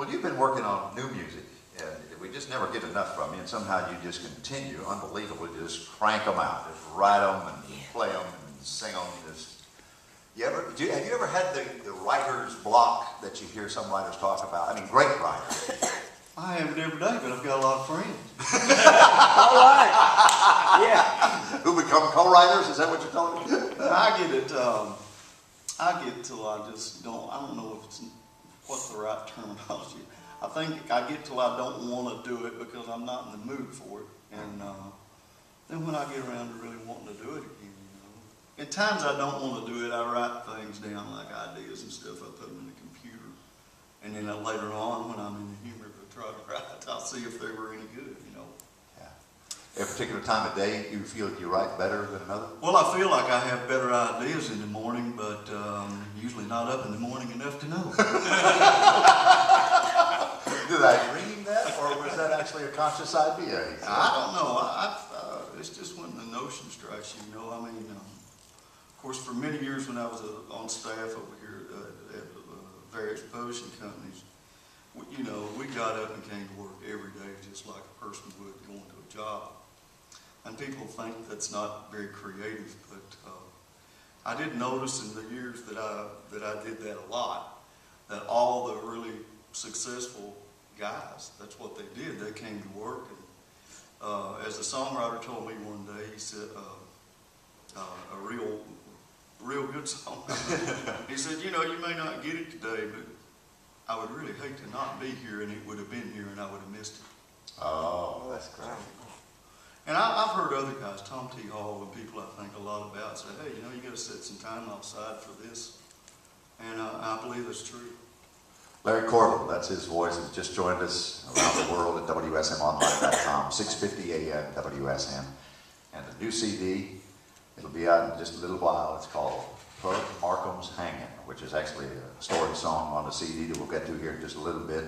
Well, you've been working on new music, and we just never get enough from you, and somehow you just continue, unbelievably, just crank them out, just write them and play them and sing them. Have you ever had the writer's block that you hear some writers talk about? I mean, great writers. I have it every day, but I've got a lot of friends. All right. Yeah. Who become co-writers? Is that what you're telling me? I get till I just don't. I don't know if it's what's the right terminology. I think I get till I don't want to do it because I'm not in the mood for it, and then when I get around to really wanting to do it again. At times I don't want to do it, I write things down, like ideas and stuff, I put them in the computer. And then later on, when I'm in the humor to try to write, I'll see if they were any good, you know. Yeah. At a particular time of day, you feel you write better than another? Well, I feel like I have better ideas in the morning, but usually not up in the morning enough to know. Did I dream that, or was that actually a conscious idea? I don't know. It's just when the notion strikes you, you know, I mean, of course, for many years when I was on staff over here at various publishing companies, we got up and came to work every day just like a person would going to a job. And people think that's not very creative, but I did notice in the years that I did that a lot, that all the really successful guys, that's what they did. They came to work, and as the songwriter told me one day, he said, a real good song. He said, you know, you may not get it today, but I would really hate to not be here, and it would have been here, and I would have missed it. Oh, that's great. And I've heard other guys, Tom T. Hall, and people I think a lot about, say, hey, you know, you got to set some time outside for this. And I believe that's true. Larry Cordle, that's his voice, has just joined us around the world at WSMOnline.com, 650 AM WSM. And the new CD, it'll be out in just a little while. It's called Pud Marcum's Hangin', which is actually a story song on the CD that we'll get to here in just a little bit.